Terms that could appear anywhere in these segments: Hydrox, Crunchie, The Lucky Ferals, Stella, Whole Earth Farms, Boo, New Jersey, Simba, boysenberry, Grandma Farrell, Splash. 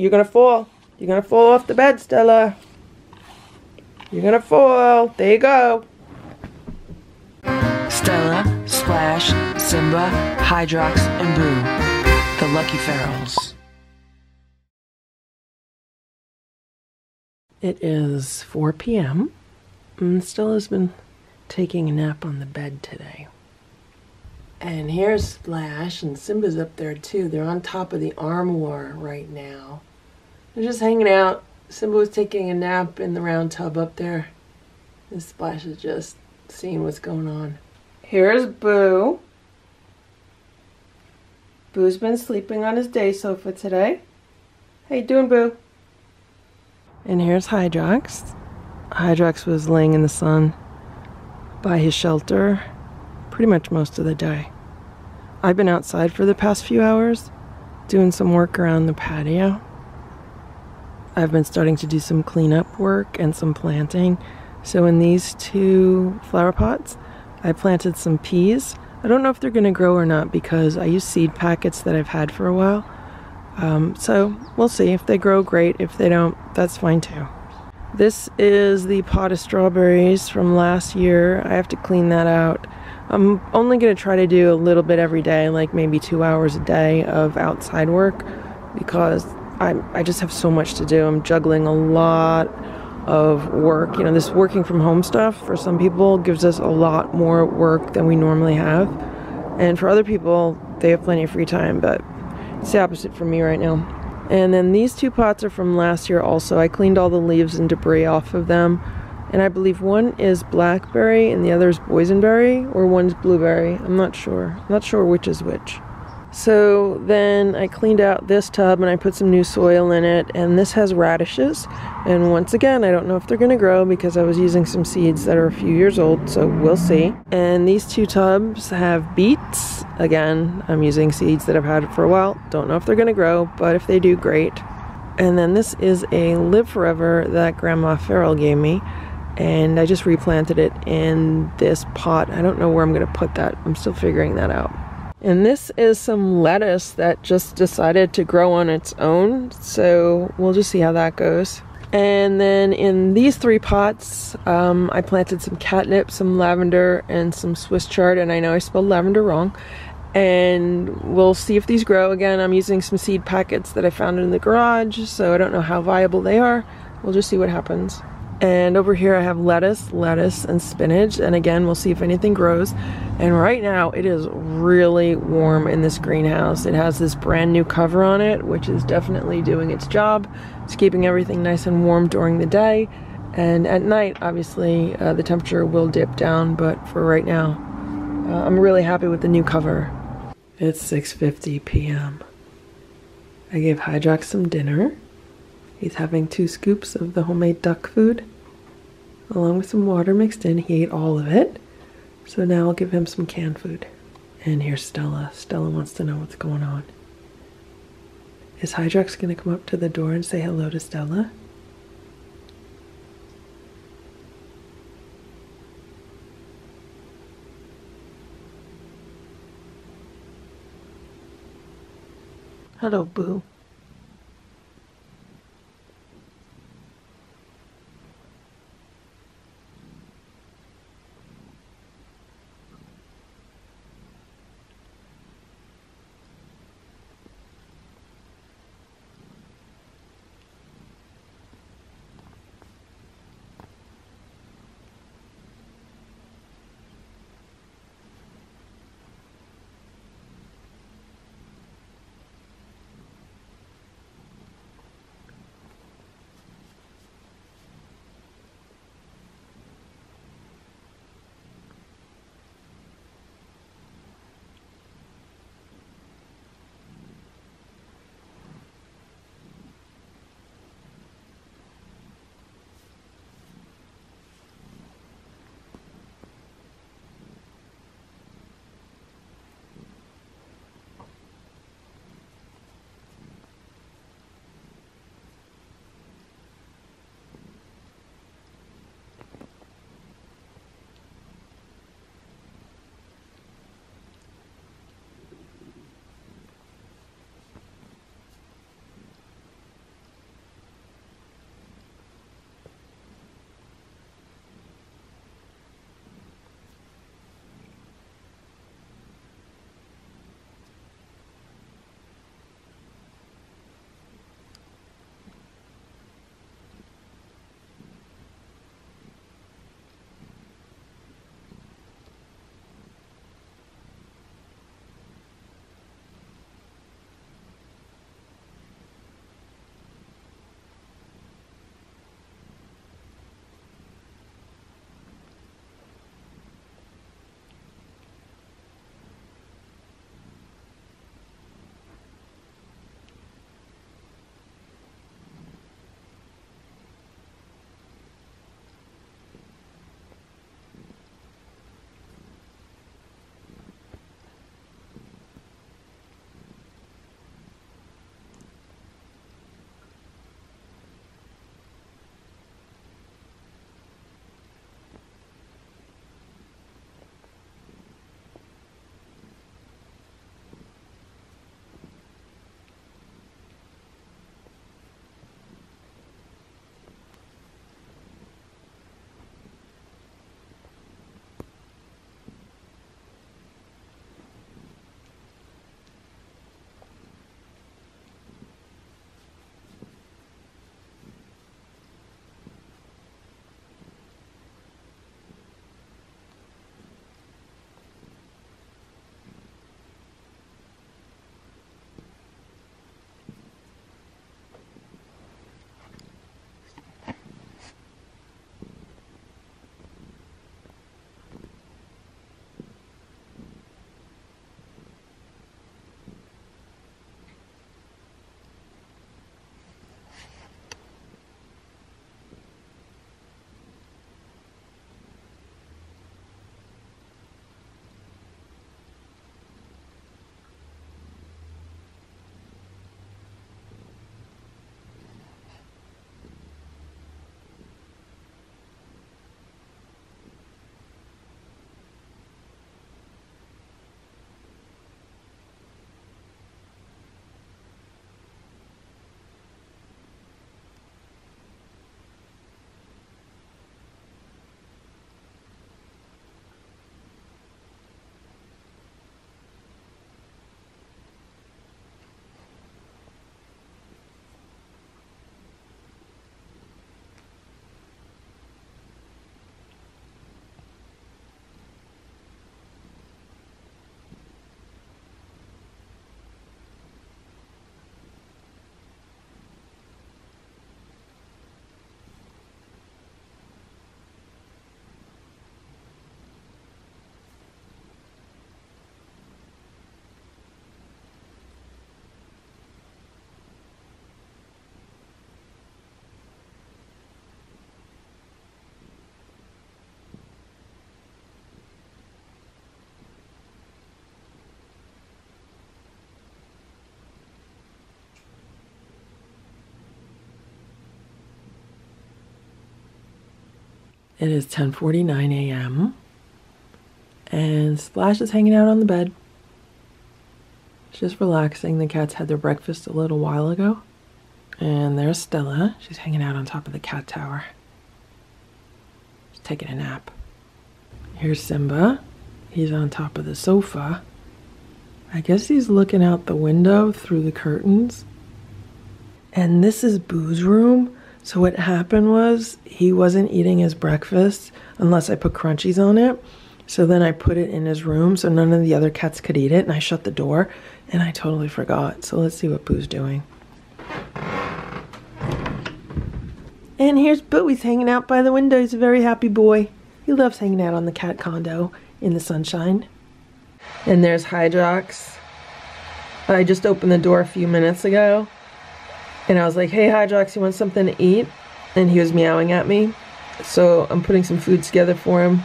You're gonna fall. You're gonna fall off the bed, Stella. You're gonna fall. There you go. Stella, Splash, Simba, Hydrox, and Boo. The Lucky Ferals. It is 4 p.m. and Stella's been taking a nap on the bed today. And here's Splash, and Simba's up there too. They're on top of the armoire right now. They're just hanging out. Simba was taking a nap in the round tub up there. And Splash is just seeing what's going on. Here's Boo. Boo's been sleeping on his day sofa today. How you doing, Boo? And here's Hydrox. Hydrox was laying in the sun by his shelter pretty much most of the day. I've been outside for the past few hours doing some work around the patio. I've been starting to do some cleanup work and some planting. So in these two flower pots, I planted some peas. I don't know if they're going to grow or not because I use seed packets that I've had for a while. So we'll see. If they grow, great. If they don't, that's fine too. This is the pot of strawberries from last year. I have to clean that out. I'm only going to try to do a little bit every day, like maybe 2 hours a day of outside work, because I just have so much to do. I'm juggling a lot of work. You know, this working from home stuff for some people gives us a lot more work than we normally have. And for other people, they have plenty of free time, but it's the opposite for me right now. And then these two pots are from last year also. I cleaned all the leaves and debris off of them. And I believe one is blackberry and the other is boysenberry, or one's blueberry. I'm not sure. I'm not sure which is which. So then I cleaned out this tub and I put some new soil in it. And this has radishes. And once again, I don't know if they're going to grow because I was using some seeds that are a few years old. So we'll see. And these two tubs have beets. Again, I'm using seeds that I've had for a while. Don't know if they're going to grow, but if they do, great. And then this is a Live Forever that Grandma Farrell gave me. And I just replanted it in this pot. I don't know where I'm going to put that. I'm still figuring that out. And this is some lettuce that just decided to grow on its own. So we'll just see how that goes. And then in these three pots, I planted some catnip, some lavender, and some Swiss chard. And I know I spelled lavender wrong. And we'll see if these grow. Again, I'm using some seed packets that I found in the garage. So I don't know how viable they are. We'll just see what happens. And over here I have lettuce, and spinach. And again, we'll see if anything grows. And right now it is really warm in this greenhouse. It has this brand new cover on it, which is definitely doing its job. It's keeping everything nice and warm during the day. And at night, obviously, the temperature will dip down. But for right now, I'm really happy with the new cover. It's 6:50 p.m. I gave Hydrox some dinner. He's having 2 scoops of the homemade duck food, along with some water mixed in. He ate all of it. So now I'll give him some canned food. And here's Stella. Stella wants to know what's going on. Is Hydrox going to come up to the door and say hello to Stella? Hello, Boo. It is 10:49 a.m. and Splash is hanging out on the bed. She's just relaxing. The cats had their breakfast a little while ago. And there's Stella. She's hanging out on top of the cat tower. She's taking a nap. Here's Simba. He's on top of the sofa. I guess he's looking out the window through the curtains. And this is Boo's room. So what happened was he wasn't eating his breakfast unless I put crunchies on it. So then I put it in his room so none of the other cats could eat it, and I shut the door and I totally forgot. So let's see what Boo's doing. And here's Boo. He's hanging out by the window. He's a very happy boy. He loves hanging out on the cat condo in the sunshine. And there's Hydrox. I just opened the door a few minutes ago and I was like, hey Hydrox, you want something to eat? And he was meowing at me. So I'm putting some food together for him.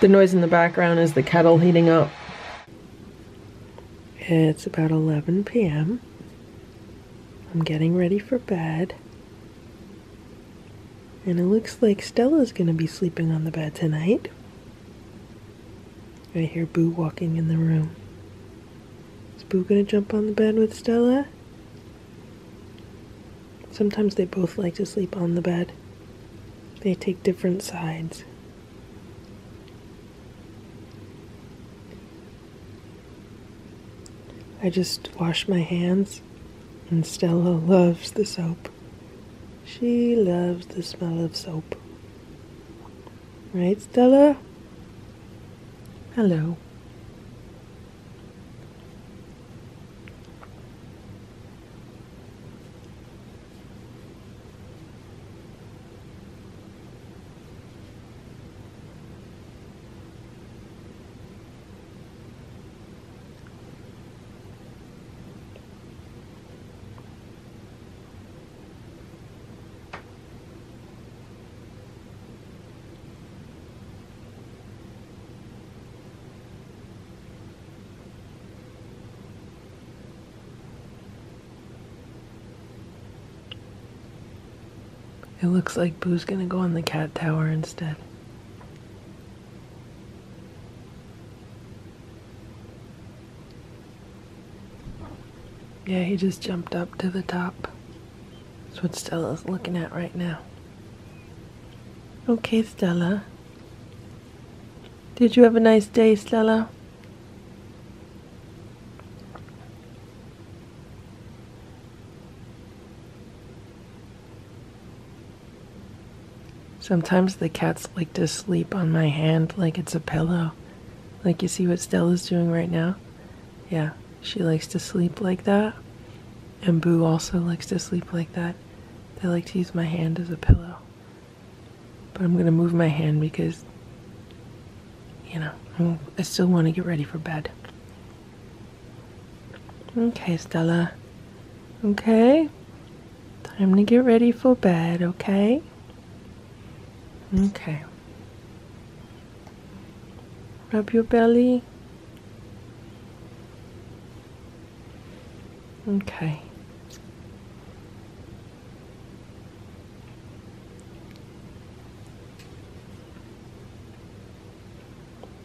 The noise in the background is the kettle heating up. It's about 11 p.m. I'm getting ready for bed. And it looks like Stella's gonna be sleeping on the bed tonight. I hear Boo walking in the room. Is Boo gonna jump on the bed with Stella? Sometimes they both like to sleep on the bed. They take different sides. I just wash my hands, and Stella loves the soap. She loves the smell of soap. Right, Stella? Hello. It looks like Boo's gonna go on the cat tower instead. Yeah, he just jumped up to the top. That's what Stella's looking at right now. Okay, Stella. Did you have a nice day, Stella? Sometimes the cats like to sleep on my hand like it's a pillow. Like, you see what Stella's doing right now? Yeah, she likes to sleep like that. And Boo also likes to sleep like that. They like to use my hand as a pillow. But I'm gonna move my hand because, you know, I still want to get ready for bed. Okay, Stella. Okay? Time to get ready for bed, okay? Okay. Rub your belly. Okay.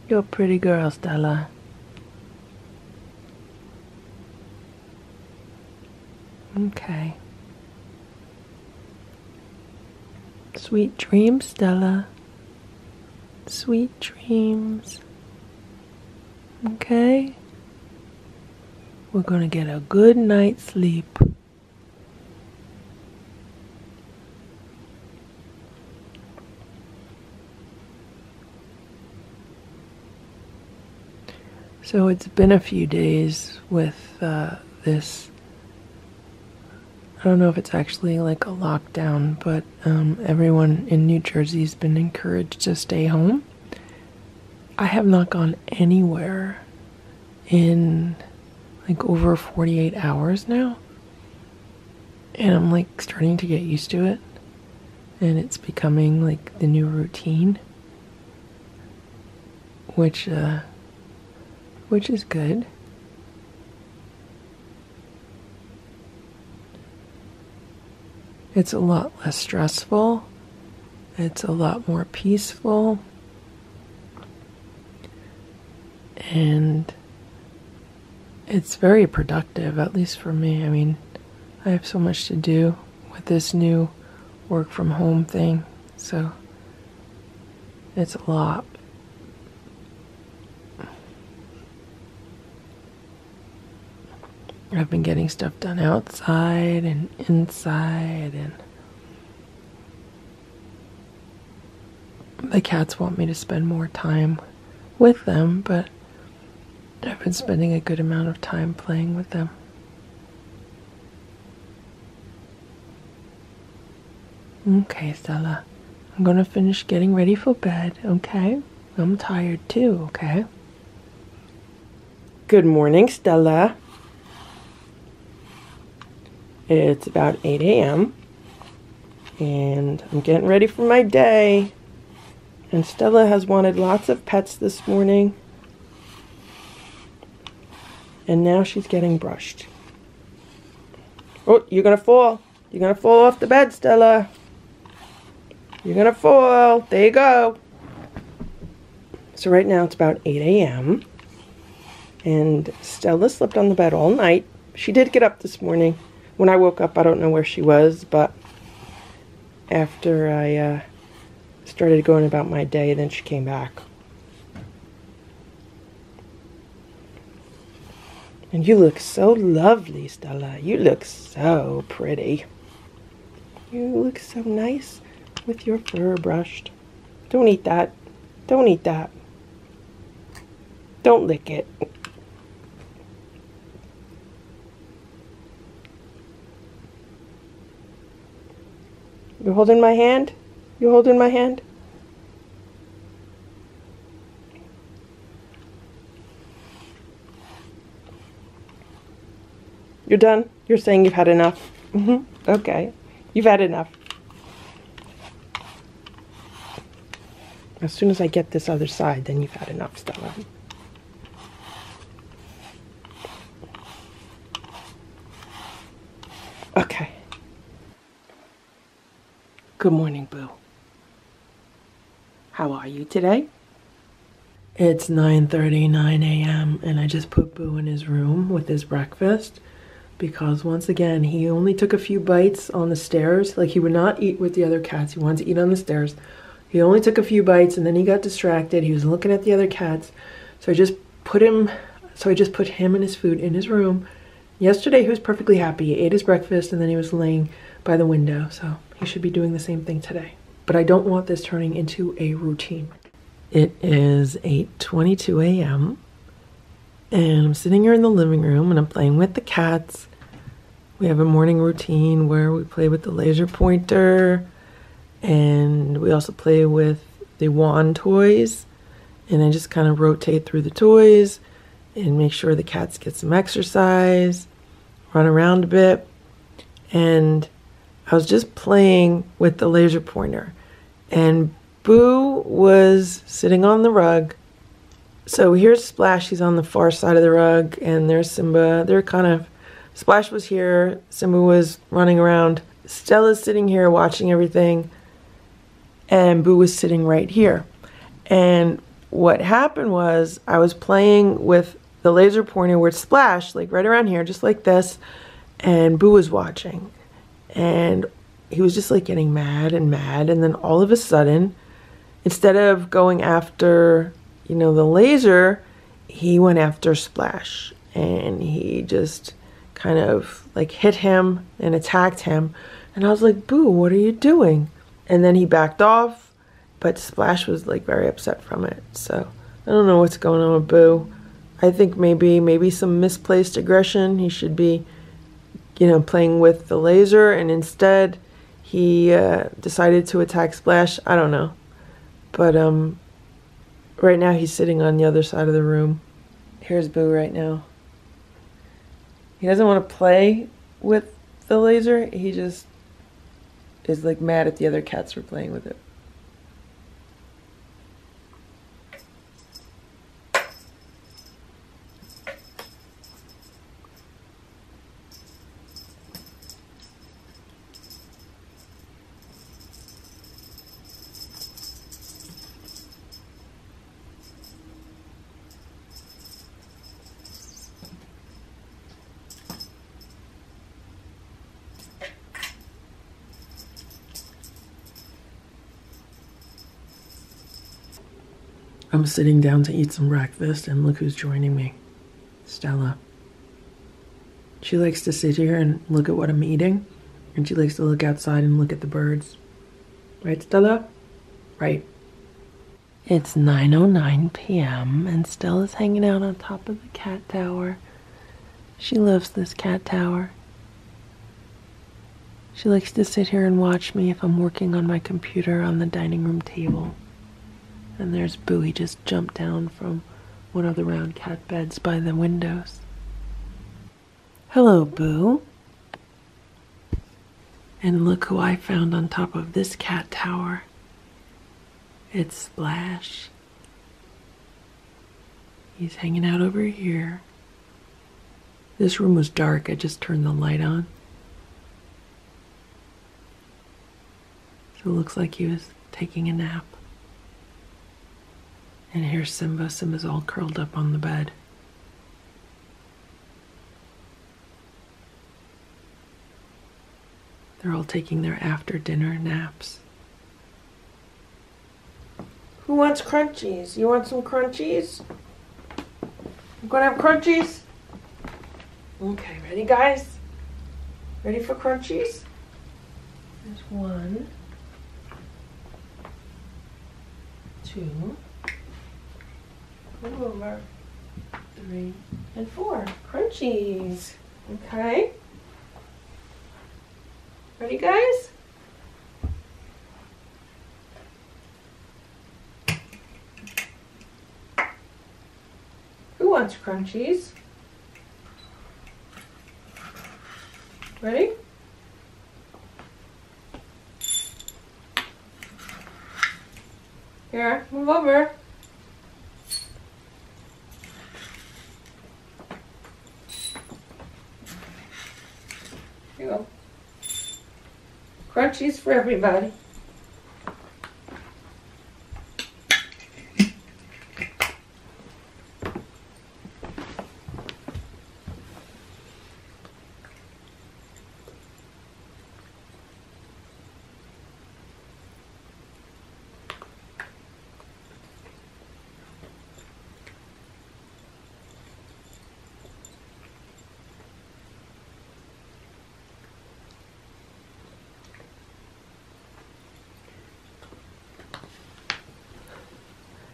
You're a pretty girl, Stella. Okay. Sweet dreams, Stella. Sweet dreams. Okay? We're gonna get a good night's sleep. So it's been a few days with this. I don't know if it's actually like a lockdown, but everyone in New Jersey has been encouraged to stay home. I have not gone anywhere in like over 48 hours now. And I'm like starting to get used to it. And it's becoming like the new routine, which is good. It's a lot less stressful It's a lot more peaceful, and it's very productive, at least for me. I mean, I have so much to do with this new work from home thing, so it's a lot. I've been getting stuff done outside and inside, and the cats want me to spend more time with them, but I've been spending a good amount of time playing with them. Okay, Stella, I'm gonna finish getting ready for bed, okay? I'm tired too, okay? Good morning, Stella. It's about 8 a.m. and I'm getting ready for my day. And Stella has wanted lots of pets this morning. And now she's getting brushed. Oh, you're gonna fall. You're gonna fall off the bed, Stella. You're gonna fall. There you go. So right now it's about 8 a.m. and Stella slept on the bed all night. She did get up this morning. When I woke up, I don't know where she was, but after I started going about my day, then she came back. And you look so lovely, Stella. You look so pretty. You look so nice with your fur brushed. Don't eat that. Don't eat that. Don't lick it. You holding my hand? You holding my hand? You're done? You're saying you've had enough? Mm-hmm. Okay. You've had enough. As soon as I get this other side, then you've had enough, Stella. Okay. Good morning, Boo. How are you today? It's 9:39 a.m. and I just put Boo in his room with his breakfast because, once again, he only took a few bites on the stairs. Like, he would not eat with the other cats. He wanted to eat on the stairs. He only took a few bites and then he got distracted. He was looking at the other cats. So I just put him and his food in his room. Yesterday he was perfectly happy. He ate his breakfast and then he was laying by the window, so he should be doing the same thing today. But I don't want this turning into a routine. It is 8:22 a.m. and I'm sitting here in the living room and I'm playing with the cats. We have a morning routine where we play with the laser pointer and we also play with the wand toys, and I just kind of rotate through the toys and make sure the cats get some exercise, run around a bit. And I was just playing with the laser pointer and Boo was sitting on the rug. So here's Splash, he's on the far side of the rug, and there's Simba. They're kind of, Splash was here, Simba was running around. Stella's sitting here watching everything, and Boo was sitting right here. And what happened was I was playing with the laser pointer with Splash, like right around here, just like this, and Boo was watching. And he was just like getting mad, and then all of a sudden, instead of going after, you know, the laser, he went after Splash, and he just kind of like hit him and attacked him. And I was like, Boo, what are you doing? And then he backed off, but Splash was like very upset from it. So I don't know what's going on with Boo. I think maybe some misplaced aggression. He should be, you know, playing with the laser, and instead he decided to attack Splash. I don't know, but right now he's sitting on the other side of the room. Here's Boo right now. He doesn't want to play with the laser. He just is like mad at the other cats for playing with it. I'm sitting down to eat some breakfast, and look who's joining me. Stella. She likes to sit here and look at what I'm eating, and she likes to look outside and look at the birds. Right, Stella? Right. It's 9:09 p.m. and Stella's hanging out on top of the cat tower. She loves this cat tower. She likes to sit here and watch me if I'm working on my computer on the dining room table. And there's Boo. He just jumped down from one of the round cat beds by the windows. Hello, Boo. And look who I found on top of this cat tower. It's Splash. He's hanging out over here. This room was dark. I just turned the light on. So it looks like he was taking a nap. And here's Simba. Simba's all curled up on the bed. They're all taking their after-dinner naps. Who wants crunchies? You want some crunchies? You gonna have crunchies? Okay, ready guys? Ready for crunchies? There's one. Two. Come over. Three. And four. Crunchies. Okay. Ready, guys? Who wants crunchies? Ready? Here, move over. Here you go. Crunchies for everybody.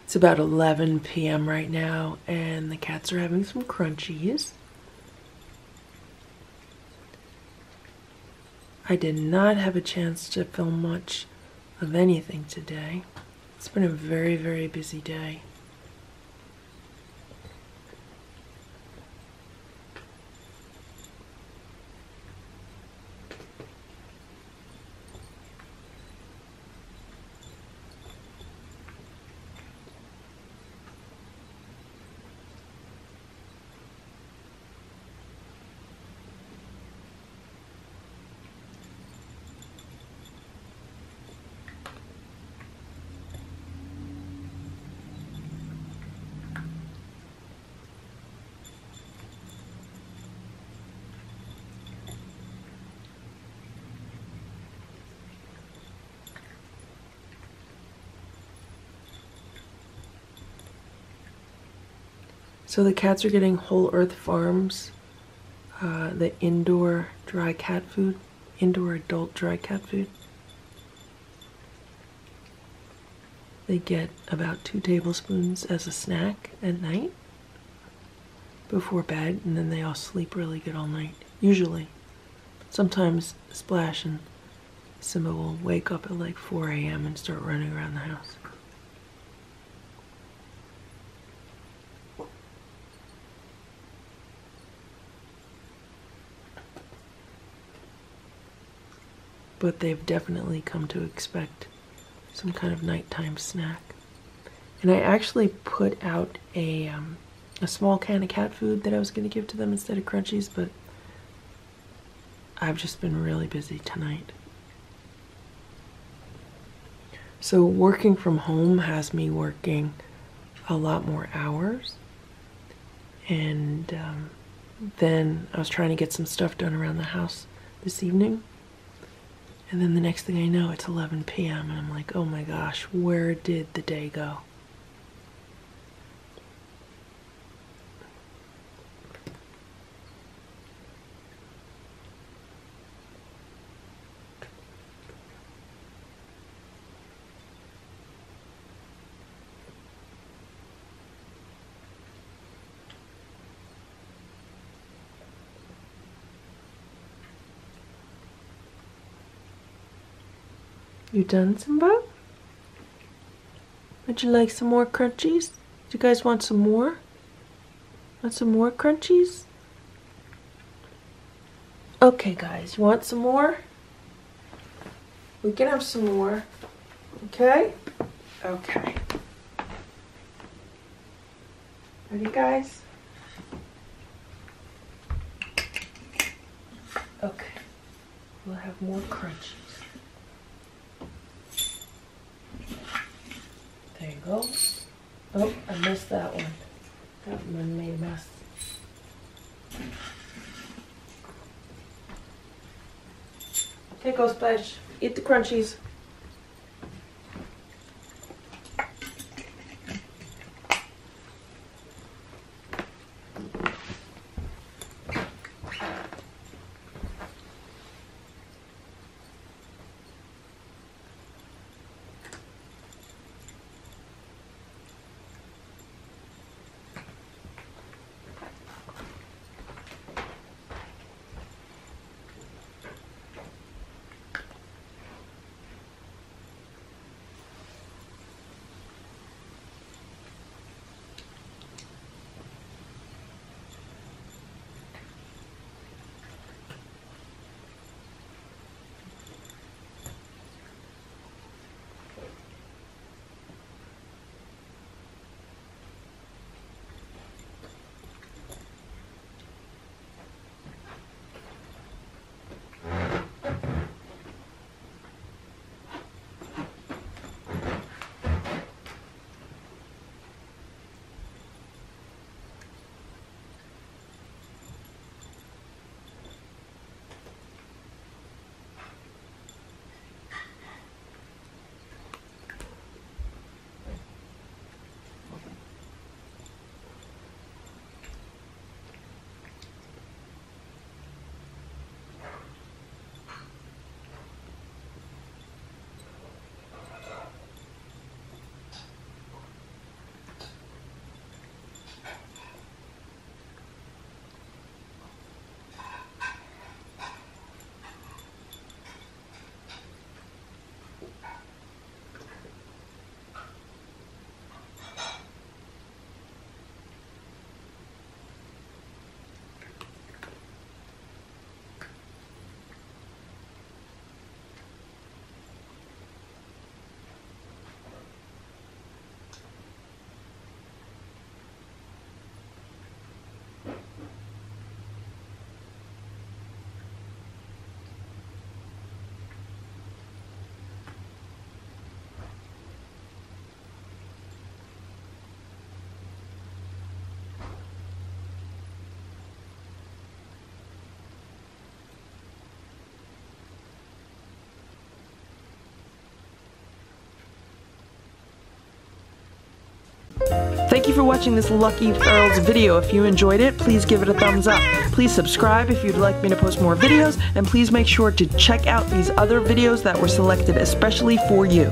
It's about 11 p.m. right now, and the cats are having some crunchies. I did not have a chance to film much of anything today. It's been a very, very busy day. So the cats are getting Whole Earth Farms, the indoor dry cat food, indoor adult dry cat food. They get about 2 tablespoons as a snack at night before bed, and then they all sleep really good all night, usually. Sometimes Splash and Simba will wake up at like 4 a.m. and start running around the house. But they've definitely come to expect some kind of nighttime snack. And I actually put out a small can of cat food that I was going to give to them instead of crunchies, but I've just been really busy tonight. So working from home has me working a lot more hours. And then I was trying to get some stuff done around the house this evening. And then the next thing I know, it's 11 p.m. and I'm like, oh my gosh, where did the day go? You done, Simba? Would you like some more crunchies? Do you guys want some more? Want some more crunchies? Okay guys, you want some more? We can have some more. Okay? Okay. Ready guys? Okay. We'll have more crunchies. There you go. Oh, I missed that one. That one made a mess. Here goes Splash. Eat the crunchies. Thank you for watching this Lucky Ferals video. If you enjoyed it, please give it a thumbs up. Please subscribe if you'd like me to post more videos, and please make sure to check out these other videos that were selected especially for you.